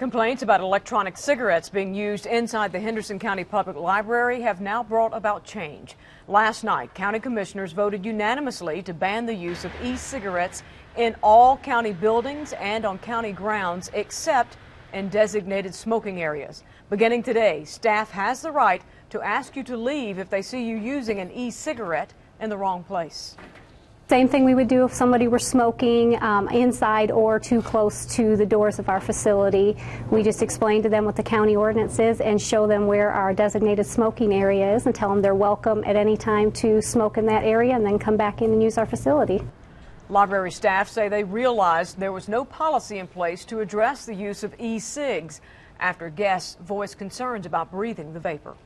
Complaints about electronic cigarettes being used inside the Henderson County Public Library have now brought about change. Last night, county commissioners voted unanimously to ban the use of e-cigarettes in all county buildings and on county grounds, except in designated smoking areas. Beginning today, staff has the right to ask you to leave if they see you using an e-cigarette in the wrong place. Same thing we would do if somebody were smoking inside or too close to the doors of our facility. We just explain to them what the county ordinance is and show them where our designated smoking area is and tell them they're welcome at any time to smoke in that area and then come back in and use our facility. Library staff say they realized there was no policy in place to address the use of e-cigs after guests voiced concerns about breathing the vapor.